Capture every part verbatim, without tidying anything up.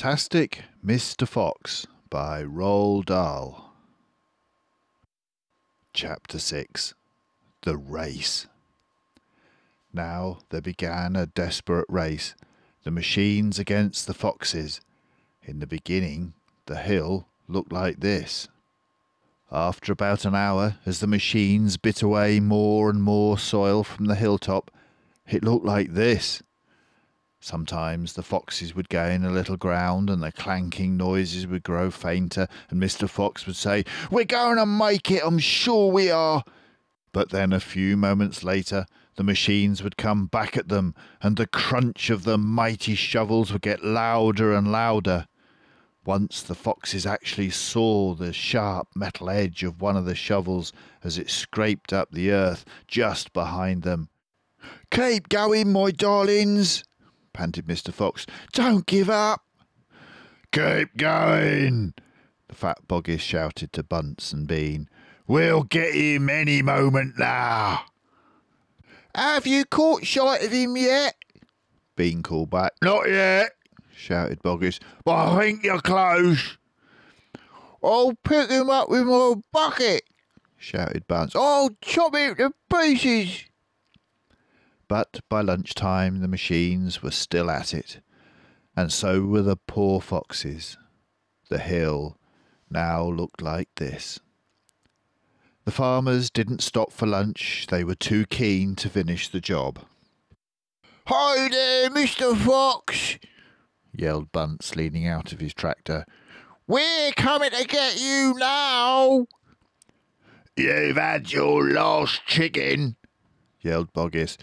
Fantastic Mister Fox by Roald Dahl. Chapter six. The Race. Now there began a desperate race, the machines against the foxes. In the beginning, the hill looked like this. After about an hour, as the machines bit away more and more soil from the hilltop, it looked like this. Sometimes the foxes would gain a little ground and the clanking noises would grow fainter, and Mister Fox would say, "We're going to make it, I'm sure we are." But then a few moments later the machines would come back at them, and the crunch of the mighty shovels would get louder and louder. Once the foxes actually saw the sharp metal edge of one of the shovels as it scraped up the earth just behind them. "Keep going, my darlings," panted Mister Fox. "Don't give up." "Keep going," the fat Boggis shouted to Bunce and Bean. "We'll get him any moment now." "Have you caught sight of him yet?" Bean called back. "Not yet," shouted Boggis, "but I think you're close." "I'll pick him up with my bucket," shouted Bunce. "I'll chop him to pieces." But by lunchtime the machines were still at it, and so were the poor foxes. The hill now looked like this. The farmers didn't stop for lunch. They were too keen to finish the job. "Hi there, Mister Fox," yelled Bunce, leaning out of his tractor. "We're coming to get you now." "You've had your last chicken," yelled Boggis.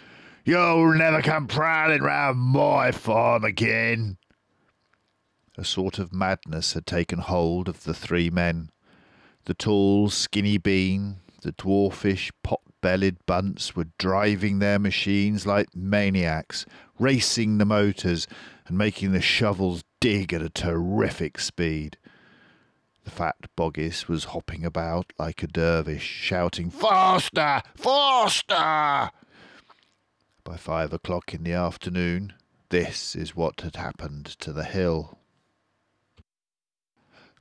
"You'll never come prowling round my farm again." A sort of madness had taken hold of the three men. The tall, skinny Bean, the dwarfish, pot-bellied Bunce were driving their machines like maniacs, racing the motors and making the shovels dig at a terrific speed. The fat Boggis was hopping about like a dervish, shouting, "Faster! Faster!" By five o'clock in the afternoon, this is what had happened to the hill.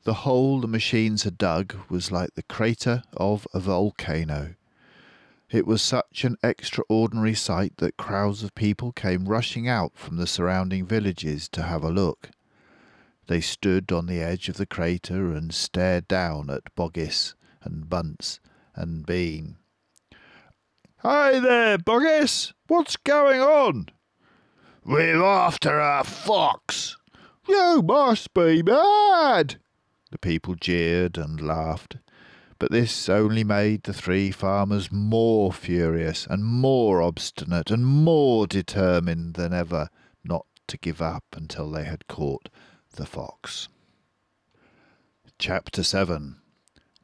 The hole the machines had dug was like the crater of a volcano. It was such an extraordinary sight that crowds of people came rushing out from the surrounding villages to have a look. They stood on the edge of the crater and stared down at Boggis and Bunce and Bean. "Hi there, Boggis! What's going on?" "We're after a fox." "You must be mad!" The people jeered and laughed, but this only made the three farmers more furious and more obstinate and more determined than ever not to give up until they had caught the fox. Chapter seven.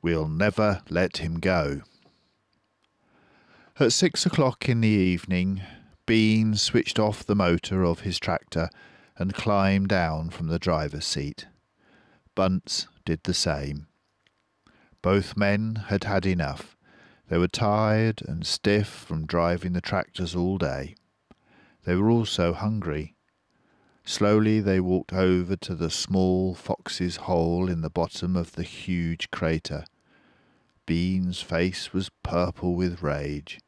We'll Never Let Him Go. At six o'clock in the evening, Bean switched off the motor of his tractor and climbed down from the driver's seat. Bunce did the same. Both men had had enough. They were tired and stiff from driving the tractors all day. They were also hungry. Slowly they walked over to the small fox's hole in the bottom of the huge crater. Bean's face was purple with rage.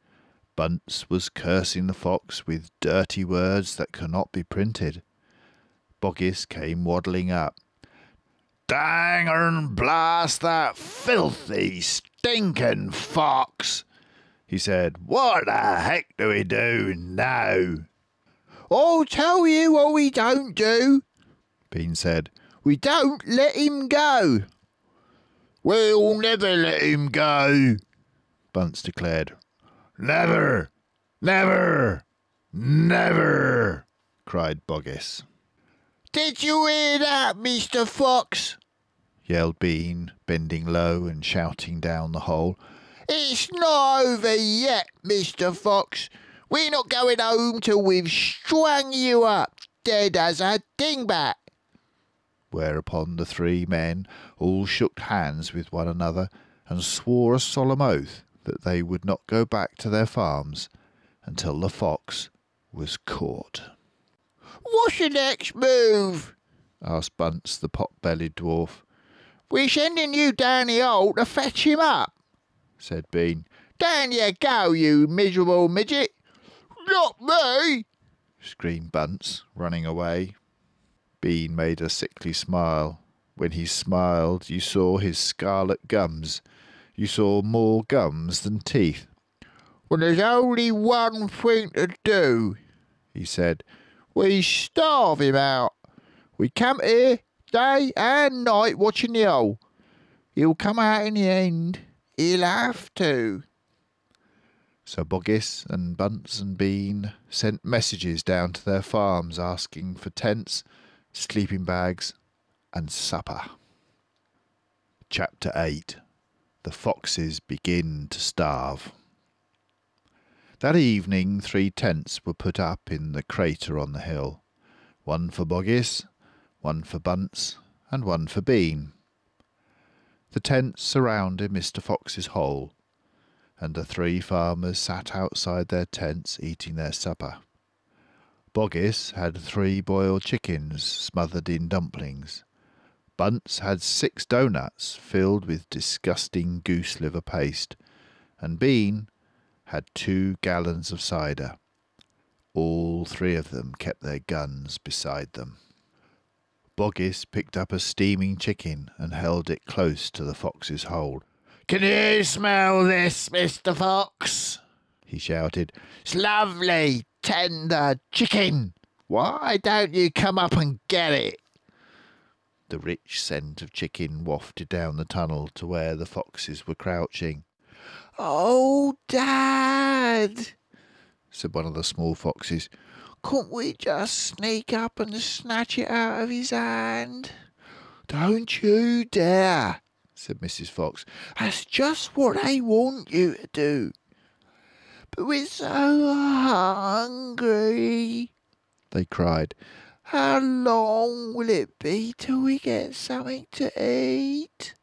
Bunce was cursing the fox with dirty words that cannot be printed. Boggis came waddling up. "Dang and blast that filthy, stinking fox," he said. "What the heck do we do now?" "I'll tell you what we don't do," Bean said. "We don't let him go." "We'll never let him go," Bunce declared. "Never, never, never," cried Boggis. "Did you hear that, Mister Fox?" yelled Bean, bending low and shouting down the hole. "It's not over yet, Mister Fox. We're not going home till we've strung you up, dead as a dingbat." Whereupon the three men all shook hands with one another and swore a solemn oath that they would not go back to their farms until the fox was caught. "What's your next move?" asked Bunce, the pot-bellied dwarf. "We're sending you down the hole to fetch him up," said Bean. "Down you go, you miserable midget!" "Not me!" screamed Bunce, running away. Bean made a sickly smile. When he smiled, you saw his scarlet gums. You saw more gums than teeth. "Well, there's only one thing to do," he said. "We starve him out. We camp here day and night watching the hole. He'll come out in the end. He'll have to." So Boggis and Bunce and Bean sent messages down to their farms asking for tents, sleeping bags and supper. Chapter eight. The Foxes Begin to Starve. That evening three tents were put up in the crater on the hill, one for Boggis, one for Bunce, and one for Bean. The tents surrounded Mister Fox's hole, and the three farmers sat outside their tents eating their supper. Boggis had three boiled chickens smothered in dumplings. Bunce had six doughnuts filled with disgusting goose liver paste, and Bean had two gallons of cider. All three of them kept their guns beside them. Boggis picked up a steaming chicken and held it close to the fox's hole. "Can you smell this, Mister Fox?" he shouted. "It's lovely, tender chicken. Why don't you come up and get it?" The rich scent of chicken wafted down the tunnel to where the foxes were crouching. "Oh, Dad," said one of the small foxes, "couldn't we just sneak up and snatch it out of his hand?" "Don't you dare," said Missus Fox. "That's just what I want you to do." "But we're so hungry," they cried. "How long will it be till we get something to eat?"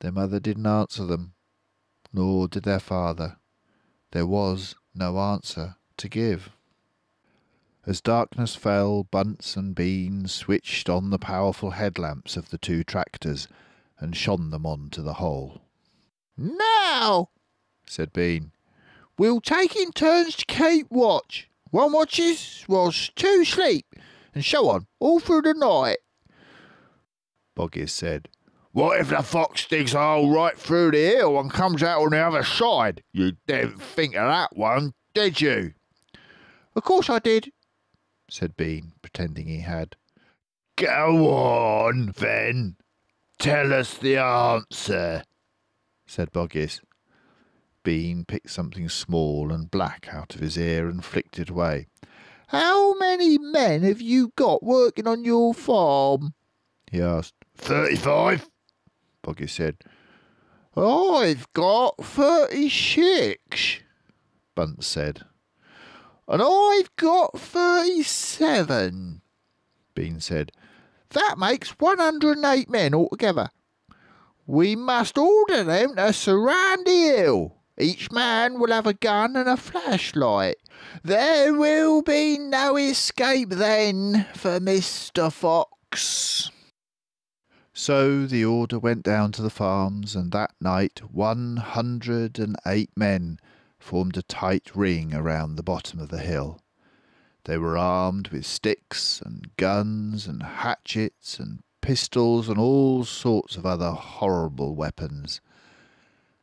Their mother didn't answer them, nor did their father. There was no answer to give. As darkness fell, Bunce and Bean switched on the powerful headlamps of the two tractors and shone them on to the hole. "Now," said Bean, "we'll take in turns to keep watch. One watches whilst two sleep, and so on, all through the night." Boggis said, "What if the fox digs a hole right through the hill and comes out on the other side? You didn't think of that one, did you?" "Of course I did," said Bean, pretending he had. "Go on, then. Tell us the answer," said Boggis. Bean picked something small and black out of his ear and flicked it away. "How many men have you got working on your farm?" he asked. Thirty-five. Boggis said. "I've got thirty-six, Bunce said. "And I've got thirty-seven, Bean said. "That makes one hundred and eight men altogether. We must order them to surround the hill. Each man will have a gun and a flashlight. There will be no escape then for Mister Fox." So the order went down to the farms, and that night one hundred and eight men formed a tight ring around the bottom of the hill. They were armed with sticks and guns and hatchets and pistols and all sorts of other horrible weapons.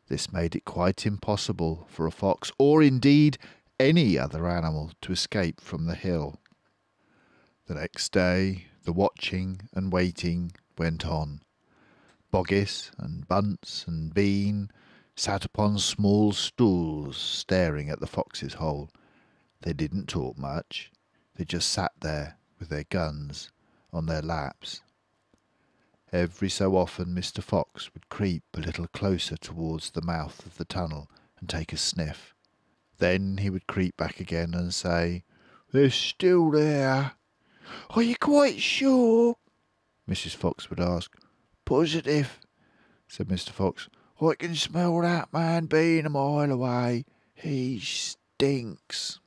This made it quite impossible for a fox, or indeed any other animal, to escape from the hill. The next day the watching and waiting went on. Boggis and Bunce and Bean sat upon small stools staring at the fox's hole. They didn't talk much. They just sat there with their guns on their laps. Every so often Mister Fox would creep a little closer towards the mouth of the tunnel and take a sniff. Then he would creep back again and say, "They're still there." "Are you quite sure?" Missus Fox would ask. "Positive," said Mister Fox. "I can smell that man being a mile away. He stinks."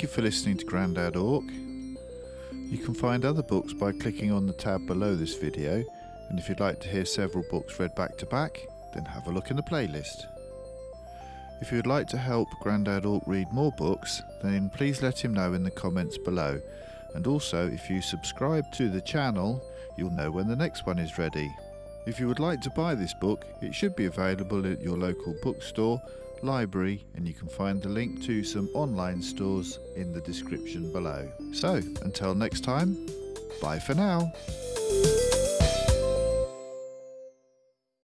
Thank you for listening to Grandad Ork. You can find other books by clicking on the tab below this video, and if you'd like to hear several books read back to back, then have a look in the playlist. If you would like to help Grandad Ork read more books, then please let him know in the comments below. And also, if you subscribe to the channel, you'll know when the next one is ready. If you would like to buy this book, it should be available at your local bookstore, library, and you can find the link to some online stores in the description below. So, until next time, bye for now.